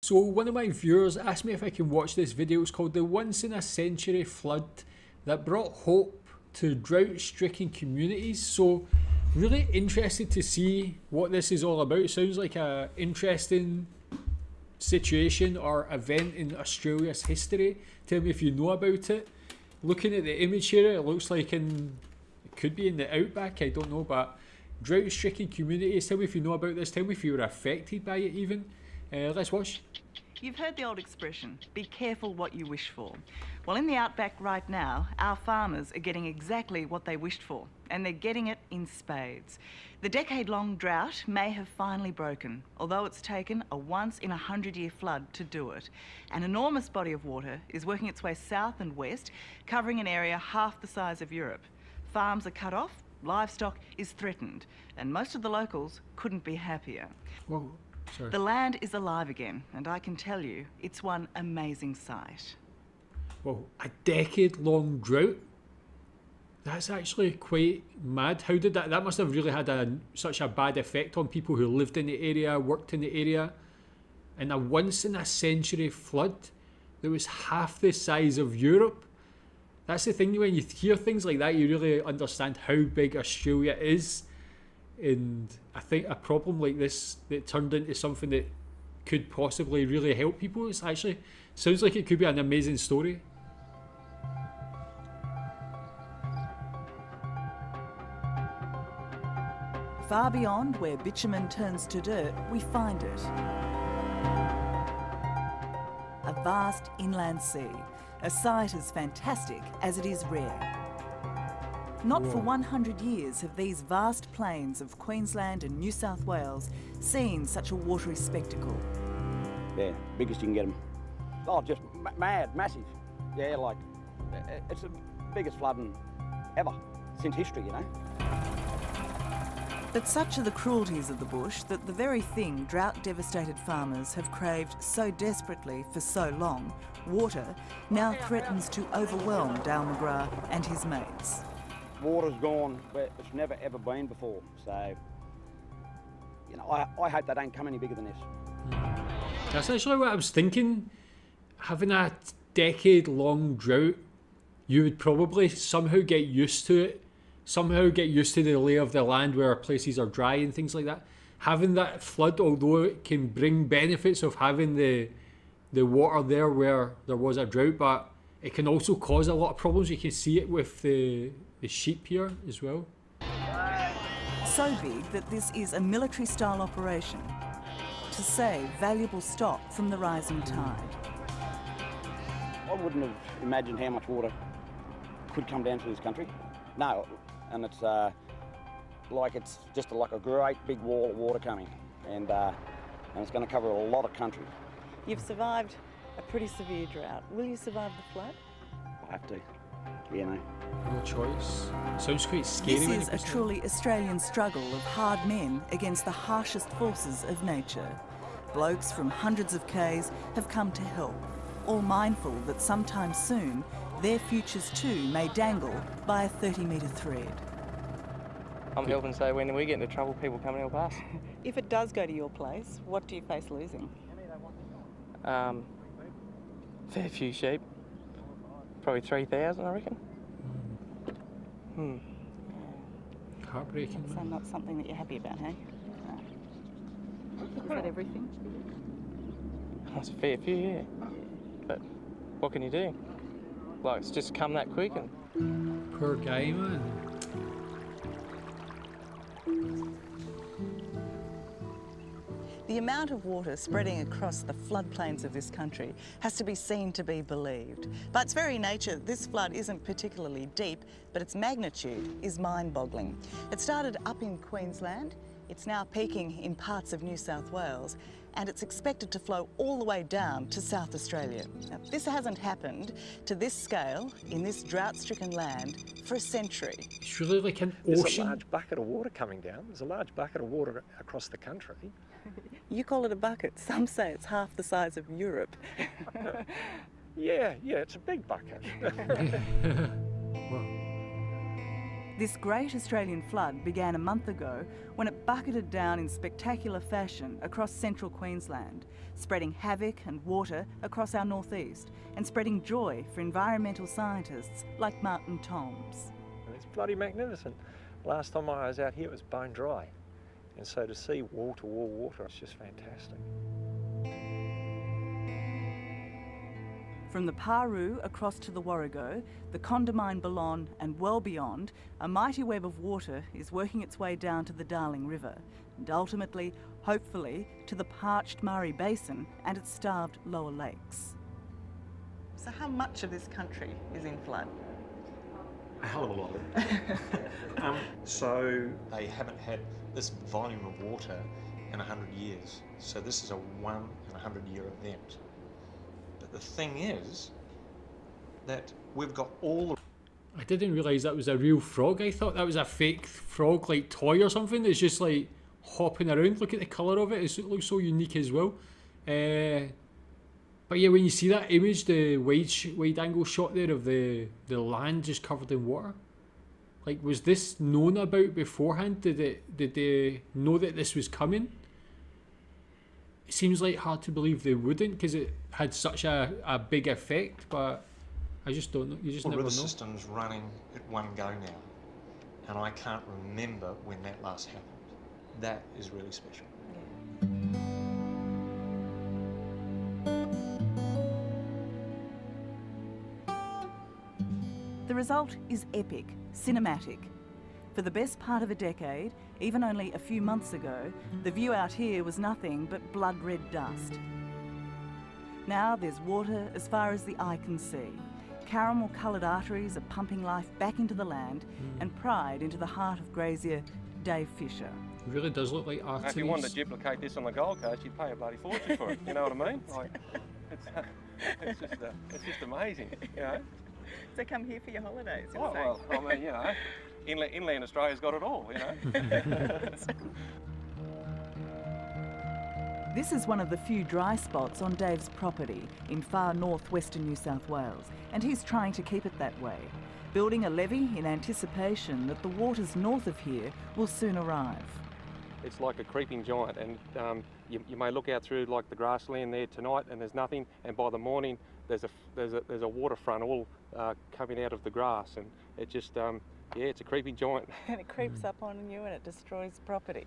So one of my viewers asked me if I can watch this video. It's called The Once in a Century Flood That Brought Hope to Drought-Stricken Communities. So really interested to see what this is all about. It sounds like an interesting situation or event in Australia's history. Tell me if you know about it. Looking at the image here, it looks like it could be in the outback, I don't know, but drought-stricken communities. Tell me if you know about this. Tell me if you were affected by it even. Let's watch. You've heard the old expression, be careful what you wish for. Well, in the outback right now, our farmers are getting exactly what they wished for, and they're getting it in spades. The decade-long drought may have finally broken, although it's taken a once-in-a-100-year flood to do it. An enormous body of water is working its way south and west, covering an area half the size of Europe. Farms are cut off, livestock is threatened, and most of the locals couldn't be happier. Whoa. Sorry. The land is alive again, and I can tell you, it's one amazing sight. Well, a decade-long drought? That's actually quite mad. How did that must have really had such a bad effect on people who lived in the area, worked in the area. And a once-in-a-century flood that was half the size of Europe. That's the thing, when you hear things like that, you really understand how big Australia is. And I think a problem like this that turned into something that could possibly really help people, it's actually sounds like it could be an amazing story. Far beyond where bitumen turns to dirt, we find it. A vast inland sea, a sight as fantastic as it is rare. Not for 100 years have these vast plains of Queensland and New South Wales seen such a watery spectacle. They're biggest you can get them. Oh, just mad, massive. Yeah, like, it's the biggest flooding ever since history, you know. But such are the cruelties of the bush that the very thing drought-devastated farmers have craved so desperately for so long, water, now threatens to overwhelm Dale McGrath and his mates. Water's gone where it's never ever been before, so you know, I hope they don't come any bigger than this. That's actually what I was thinking. Having a decade-long drought, you would probably somehow get used to it, somehow get used to the lay of the land where places are dry and things like that. Having that flood, although it can bring benefits of having the water there where there was a drought, but it can also cause a lot of problems. You can see it with the sheep here as well. So big that this is a military-style operation to save valuable stock from the rising tide. I wouldn't have imagined how much water could come down to this country. No, and it's like it's just like a great big wall of water coming, and it's going to cover a lot of country. You've survived a pretty severe drought. Will you survive the flood? I have to. You know. No choice. Sounds quite scary. This is a truly Australian struggle of hard men against the harshest forces of nature. Blokes from hundreds of Ks have come to help, all mindful that sometime soon their futures too may dangle by a 30-metre thread. I'm helping, so when we get into trouble, people come and help us. If it does go to your place, what do you face losing? Fair few sheep. Probably 3,000, I reckon. Heartbreaking. So not something that you're happy about, hey? No. Is that everything? That's a fair few, yeah. But what can you do? Like, it's just come that quick and... Poor guy, man. The amount of water spreading across the floodplains of this country has to be seen to be believed. By its very nature, this flood isn't particularly deep, but its magnitude is mind-boggling. It started up in Queensland, it's now peaking in parts of New South Wales, and it's expected to flow all the way down to South Australia. Now, this hasn't happened to this scale in this drought-stricken land for a century. It's really like an ocean. There's a large bucket of water coming down. There's a large bucket of water across the country. You call it a bucket. Some say it's half the size of Europe. Yeah, it's a big bucket. Wow. This great Australian flood began a month ago when it bucketed down in spectacular fashion across central Queensland, spreading havoc and water across our northeast and spreading joy for environmental scientists like Martin Thoms. It's bloody magnificent. Last time I was out here it was bone dry, and so to see wall-to-wall water is just fantastic. From the Paru across to the Warrigo, the Condamine Boulogne and well beyond, a mighty web of water is working its way down to the Darling River and ultimately, hopefully, to the parched Murray Basin and its starved lower lakes. So how much of this country is in flood? A hell of a lot of it. So they haven't had this volume of water in 100 years. So this is a 1 in 100 year event. The thing is that we've got all the... I didn't realise that was a real frog. I thought that was a fake frog, like toy or something, that's just like hopping around. Look at the colour of it, it looks so unique as well. But yeah, when you see that image, the wide angle shot there of the land just covered in water, like, was this known about beforehand? Did they know that this was coming? It seems like hard to believe they wouldn't, because it had such a big effect, but I just don't know. You just never know. The river system's running at one go now, and I can't remember when that last happened. That is really special. The result is epic, cinematic. For the best part of a decade, even only a few months ago, the view out here was nothing but blood-red dust. Now there's water as far as the eye can see. Caramel-coloured arteries are pumping life back into the land and pride into the heart of grazier Dave Fisher. It really does look like arteries. If you wanted to duplicate this on the Gold Coast, you'd pay a bloody fortune for it, you know what I mean? Like, it's just amazing, you know? So come here for your holidays, you're saying? Oh, well, I mean, you know. Inland Australia's got it all, you know. This is one of the few dry spots on Dave's property in far north-western New South Wales, and he's trying to keep it that way, building a levee in anticipation that the waters north of here will soon arrive. It's like a creeping giant, and you may look out through like the grassland there tonight, and there's nothing, and by the morning there's a waterfront all coming out of the grass, and it just yeah, it's a creeping giant. And it creeps up on you and it destroys property.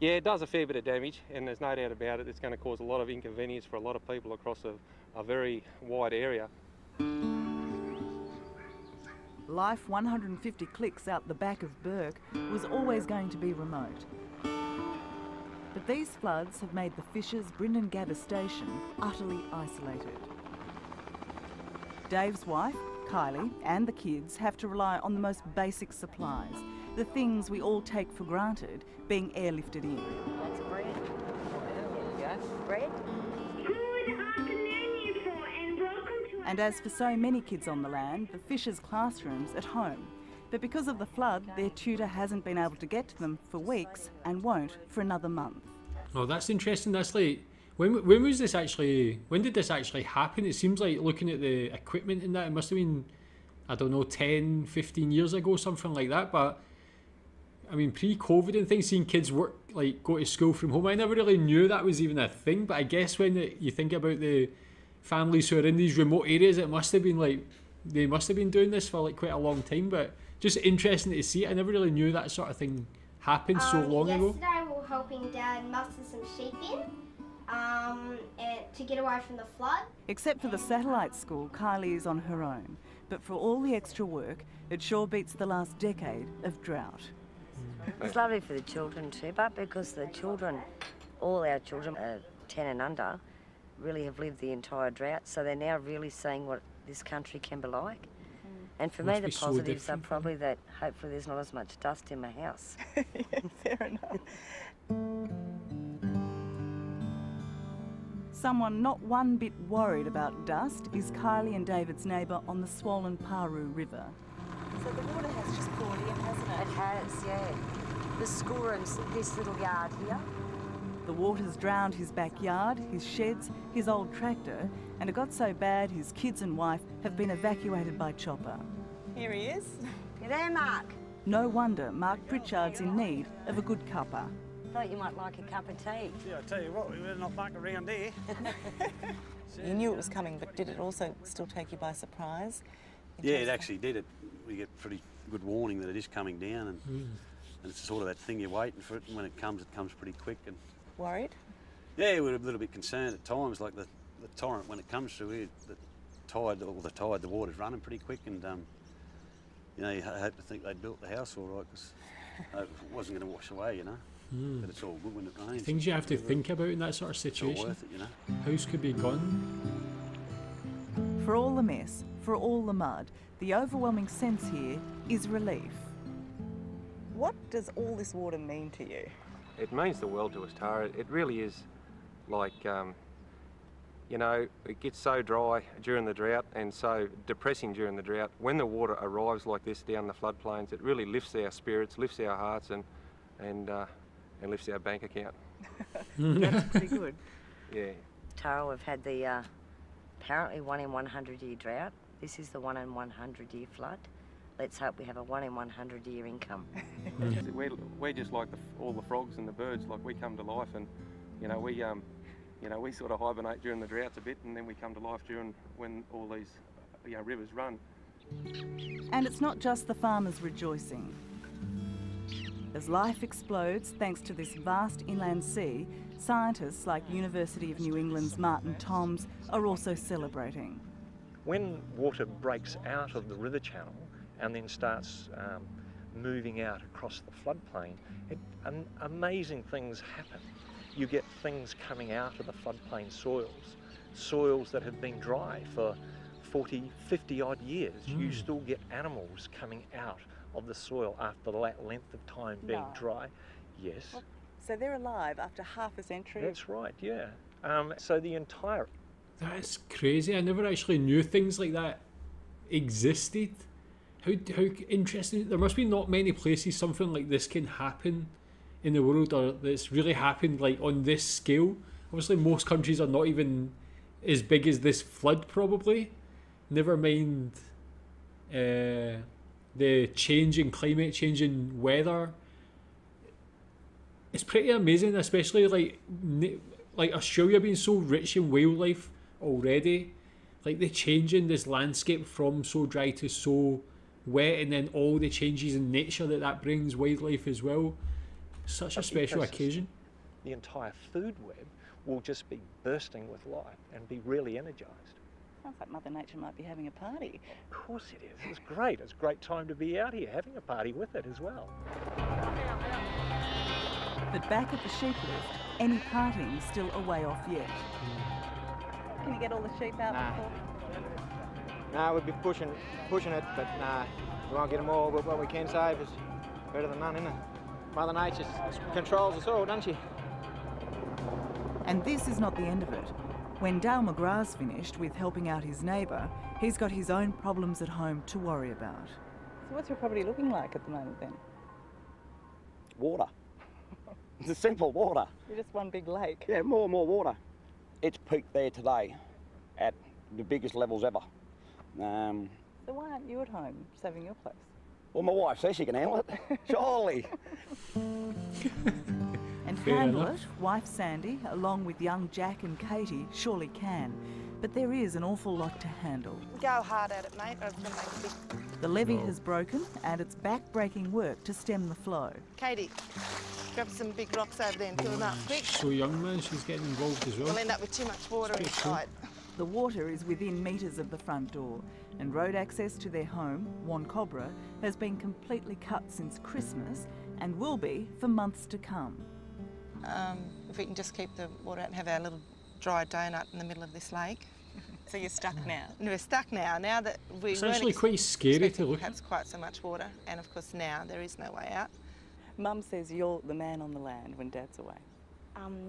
Yeah, it does a fair bit of damage, and there's no doubt about it. It's going to cause a lot of inconvenience for a lot of people across a very wide area. Life 150 clicks out the back of Burke was always going to be remote. But these floods have made the Fishers' Brynden Gabba Station utterly isolated. Dave's wife, Kylie, and the kids have to rely on the most basic supplies, the things we all take for granted, being airlifted in. That's bread. Yes, bread. Good afternoon, you four, and welcome to... And as for so many kids on the land, the Fishers' classroom's at home. But because of the flood, their tutor hasn't been able to get to them for weeks and won't for another month. Oh, that's interesting. That's like... When was this actually? When did this actually happen? It seems like, looking at the equipment and that, it must have been, I don't know, 10, 15 years ago, something like that. But I mean, pre-COVID and things, seeing kids work, like go to school from home, I never really knew that was even a thing. But I guess when you think about the families who are in these remote areas, it must have been like they must have been doing this for like quite a long time. But just interesting to see it. I never really knew that sort of thing happened so long ago. Yesterday we were helping Dad muster some sheep in. To get away from the flood. Except for the satellite school, Kylie is on her own. But for all the extra work, it sure beats the last decade of drought. It's lovely for the children too, but because the children, all our children, 10 and under, really have lived the entire drought, so they're now really seeing what this country can be like. And for me, the positives are probably that hopefully there's not as much dust in my house. Yeah, fair enough. Someone not one bit worried about dust is Kylie and David's neighbour on the swollen Paroo River. So the water has just poured in, hasn't it? It has, yeah. The schoolroom's this little yard here. The water's drowned his backyard, his sheds, his old tractor, and it got so bad his kids and wife have been evacuated by chopper. Here he is. You're there, Mark. No wonder Mark Pritchard's in need of a good cuppa. I thought you might like a cup of tea. Yeah, I tell you what, we better not muck around here. You knew it was coming, but did it also still take you by surprise? Yeah, it actually did. We get pretty good warning that it is coming down, and, and it's sort of that thing you're waiting for it, and when it comes pretty quick. And worried? Yeah, we're a little bit concerned at times, like the torrent when it comes through here, the water's running pretty quick, and you know, you hope to think they built the house all right, because it wasn't going to wash away, you know. But it's all good when it rains. Things you have to think about in that sort of situation. It's all worth it, you know. House could be gone. For all the mess, for all the mud, the overwhelming sense here is relief. What does all this water mean to you? It means the world to us, Tara. It really is like, you know, it gets so dry during the drought and so depressing during the drought. When the water arrives like this down the floodplains, it really lifts our spirits, lifts our hearts, and lifts our bank account. That's pretty good. Yeah. Tara, we've had the... apparently 1 in 100 year drought. This is the 1 in 100 year flood. Let's hope we have a 1 in 100 year income. We're just like all the frogs and the birds. Like, we come to life, and you know, we sort of hibernate during the droughts a bit, and then we come to life during when all these rivers run. And it's not just the farmers rejoicing. As life explodes thanks to this vast inland sea, scientists like University of New England's Martin Thoms are also celebrating. When water breaks out of the river channel and then starts moving out across the floodplain, amazing things happen. You get things coming out of the floodplain soils, soils that have been dry for 40, 50 odd years. You still get animals coming out of the soil after that length of time being dry. Yes. Well, so they're alive after half a century? That's right, yeah. So the entire... That's crazy. I never actually knew things like that existed. How interesting. There must be not many places something like this can happen in the world, or that's really happened like on this scale. Obviously most countries are not even as big as this flood probably. Never mind... the change in climate, change in weather. It's pretty amazing, especially like Australia being so rich in wildlife already. Like the change in this landscape from so dry to so wet, and then all the changes in nature that that brings, wildlife as well. Such a special occasion. The entire food web will just be bursting with life and be really energised. Sounds like Mother Nature might be having a party. Of course it is. It's great. It's a great time to be out here having a party with it as well. But back at the sheep lift, any partying's still a way off yet. Can you get all the sheep out before? Nah, we'll be pushing it, but nah, we won't get them all. But what we can save is better than none, isn't it? Mother Nature controls us all, doesn't she? And this is not the end of it. When Dale McGrath's finished with helping out his neighbour, he's got his own problems at home to worry about. So what's your property looking like at the moment then? Water. It's a simple water. You're just one big lake. Yeah, more and more water. It's peaked there today at the biggest levels ever. So why aren't you at home saving your place? Well, my wife says she can handle it. Surely. And handle it, wife Sandy, along with young Jack and Katie, surely can. But there is an awful lot to handle. Go hard at it, mate. The levee has broken, and it's back-breaking work to stem the flow. Katie, grab some big rocks over there and fill them up quick. She's so young, man. She's getting involved as well. We'll end up with too much water inside. The water is within metres of the front door, and road access to their home, Wonkobra, has been completely cut since Christmas and will be for months to come. If we can just keep the water out and have our little dry donut in the middle of this lake. So you're stuck now? And we're stuck now. Now that we it's actually quite scary to look at. Perhaps quite so much water, and of course now there is no way out. Mum says you're the man on the land when Dad's away.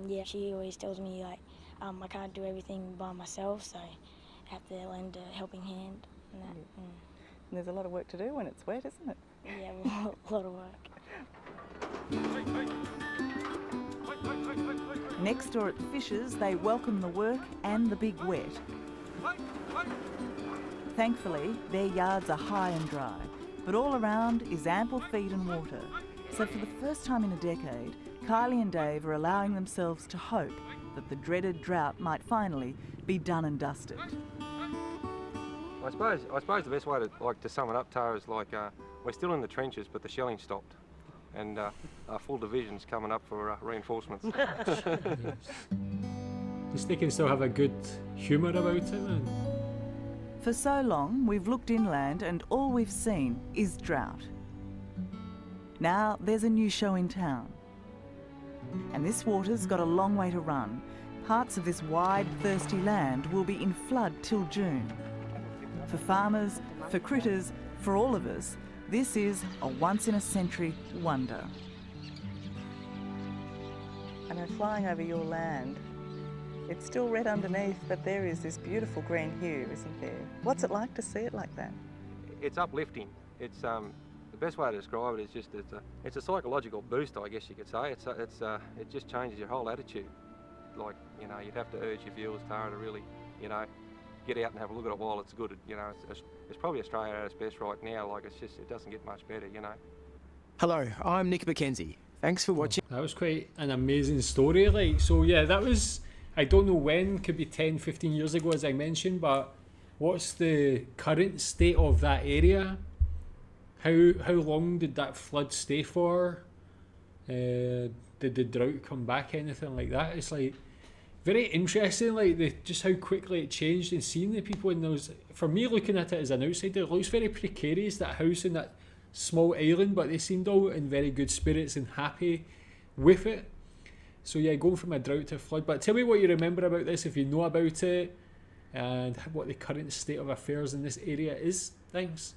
Yeah, she always tells me like I can't do everything by myself, so I have to lend a helping hand and that. Yeah. And there's a lot of work to do when it's wet, isn't it? Yeah, a lot of work. Hey, hey. Next door at the Fishers, they welcome the work and the big wet. Thankfully, their yards are high and dry, but all around is ample feed and water. So for the first time in a decade, Kylie and Dave are allowing themselves to hope that the dreaded drought might finally be done and dusted. I suppose the best way to sum it up, Tara, is we're still in the trenches, but the shelling stopped, and our full division's coming up for reinforcements. Just they can still have a good humour about it. And... for so long, we've looked inland, and all we've seen is drought. Now there's a new show in town. And this water's got a long way to run. Parts of this wide, thirsty land will be in flood till June. For farmers, for critters, for all of us, this is a once-in-a-century wonder. I know, flying over your land, it's still red underneath, but there is this beautiful green hue, isn't there? What's it like to see it like that? It's uplifting. It's the best way to describe it is just it's a psychological boost, I guess you could say. It just changes your whole attitude. Like, you know, you'd have to urge your viewers, Tara, to really, you know, get out and have a look at it while it's good. You know, it's probably Australia at its best right now. Like, it's just, it doesn't get much better, you know. Hello, I'm Nick McKenzie. Thanks for watching. That was quite an amazing story, like, so yeah, that was, I don't know when, could be 10, 15 years ago, as I mentioned, but what's the current state of that area? How long did that flood stay for? Did the drought come back? Anything like that? It's like very interesting, like just how quickly it changed, and seeing the people in those. For me, looking at it as an outsider, it looks very precarious, that house in that small island, but they seemed all in very good spirits and happy with it. So yeah, going from a drought to a flood. But tell me what you remember about this, if you know about it, and what the current state of affairs in this area is. Thanks.